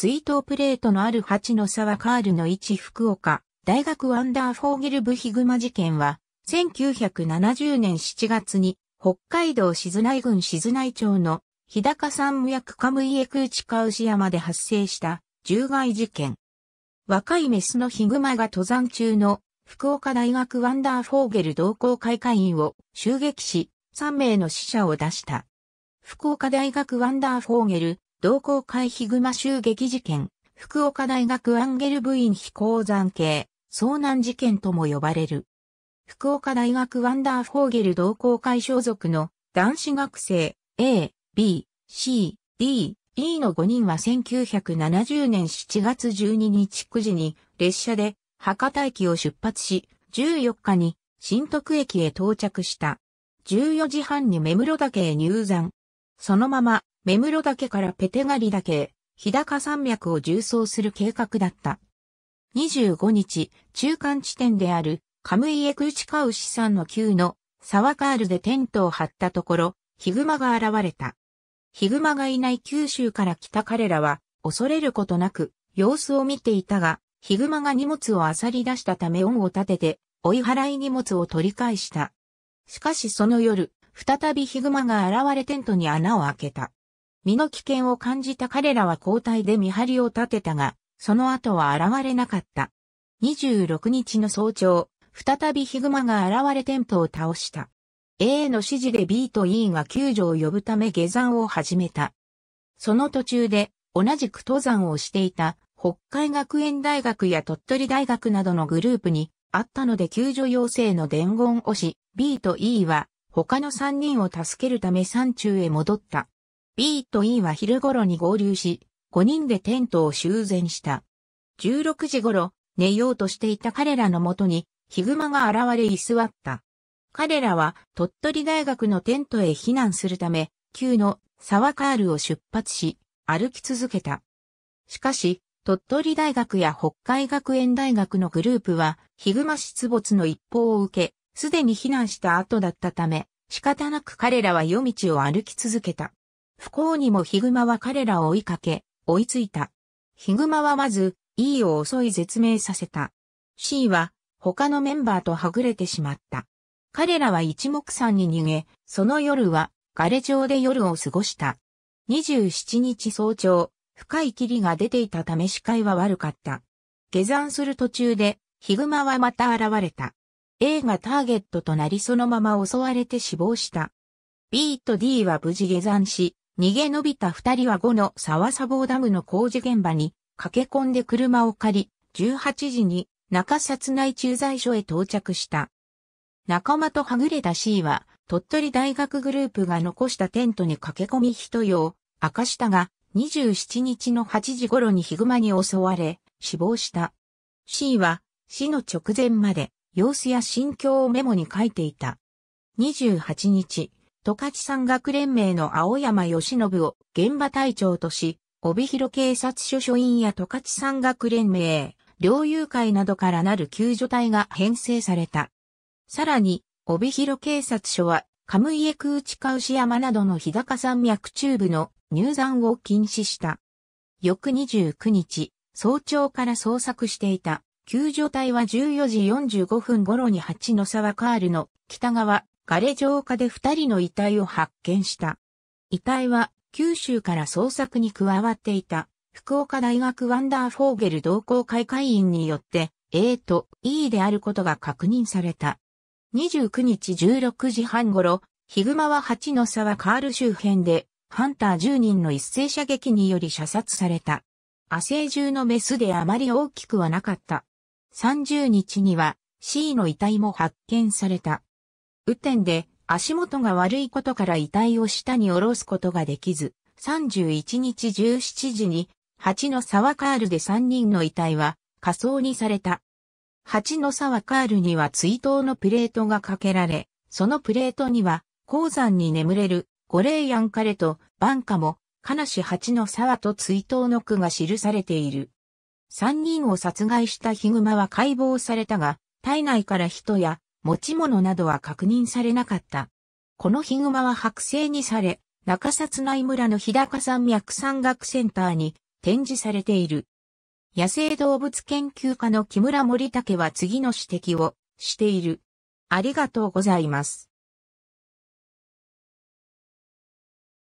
追悼プレートのある8の差はカールの1福岡大学ワンダーフォーゲルブヒグマ事件は1970年7月に北海道静内郡静内町の日高山脈カムイエクーチカウシ山で発生した獣害事件。若いメスのヒグマが登山中の福岡大学ワンダーフォーゲル同好会会員を襲撃し3名の死者を出した。福岡大学ワンダーフォーゲル同好会ヒグマ襲撃事件、福岡大学アンゲルブイン飛行山系遭難事件とも呼ばれる。福岡大学ワンダーフォーゲル同好会所属の男子学生 A、B、C、D、E の5人は1970年7月12日9時に列車で博多駅を出発し、14日に新徳駅へ到着した。14時半に目室岳へ入山。そのまま目室岳からペテ狩岳へ、日高山脈を縦走する計画だった。25日、中間地点であるカムイエクーチカウシ山の旧の沢カールでテントを張ったところ、ヒグマが現れた。ヒグマがいない九州から来た彼らは、恐れることなく様子を見ていたが、ヒグマが荷物を漁り出したため恩を立てて、追い払い荷物を取り返した。しかしその夜、再びヒグマが現れテントに穴を開けた。身の危険を感じた彼らは交代で見張りを立てたが、その後は現れなかった。26日の早朝、再びヒグマが現れテントを倒した。A の指示で B と E が救助を呼ぶため下山を始めた。その途中で、同じく登山をしていた、北海学園大学や鳥取大学などのグループにあったので救助要請の伝言をし、B と E は他の3人を助けるため山中へ戻った。B と E は昼頃に合流し、5人でテントを修繕した。16時頃、寝ようとしていた彼らのもとにヒグマが現れ居座った。彼らは鳥取大学のテントへ避難するため、旧の沢カールを出発し、歩き続けた。しかし、鳥取大学や北海学園大学のグループは、ヒグマ出没の一報を受け、すでに避難した後だったため、仕方なく彼らは夜道を歩き続けた。不幸にもヒグマは彼らを追いかけ、追いついた。ヒグマはまず、E を襲い絶命させた。C は、他のメンバーとはぐれてしまった。彼らは一目散に逃げ、その夜は、ガレ場で夜を過ごした。27日早朝、深い霧が出ていたため視界は悪かった。下山する途中で、ヒグマはまた現れた。A がターゲットとなりそのまま襲われて死亡した。B と D は無事下山し、逃げ延びた2人は5の沢砂防ダムの工事現場に駆け込んで車を借り、18時に中札内駐在所へ到着した。仲間とはぐれた C は、鳥取大学グループが残したテントに駆け込み一夜を明かしたが、27日の8時頃にヒグマに襲われ、死亡した。C は死の直前まで様子や心境をメモに書いていた。28日、十勝山岳連盟の青山義信を現場隊長とし、帯広警察署署員や十勝山岳連盟、猟友会などからなる救助隊が編成された。さらに、帯広警察署は、カムイエクーチカウシ山などの日高山脈中部の入山を禁止した。翌29日、早朝から捜索していた救助隊は14時45分頃に8の沢カールの北側、ガレ場下で2人の遺体を発見した。遺体は九州から捜索に加わっていた福岡大学ワンダーフォーゲル同好会会員によって A と E であることが確認された。29日16時半頃、ヒグマは8の沢カール周辺でハンター10人の一斉射撃により射殺された。亜生中のメスであまり大きくはなかった。30日には C の遺体も発見された。雨天で足元が悪いことから遺体を下に下ろすことができず、31日17時に8の沢カールで3人の遺体は火葬にされた。8の沢カールには追悼のプレートがかけられ、そのプレートには鉱山に眠れるゴレイヤン彼と晩夏も金氏8の沢と追悼の句が記されている。3人を殺害したヒグマは解剖されたが、体内から人や持ち物などは確認されなかった。このヒグマは剥製にされ、中札内村の日高山脈山岳センターに展示されている。野生動物研究家の木村盛武は次の指摘をしている。ありがとうございます。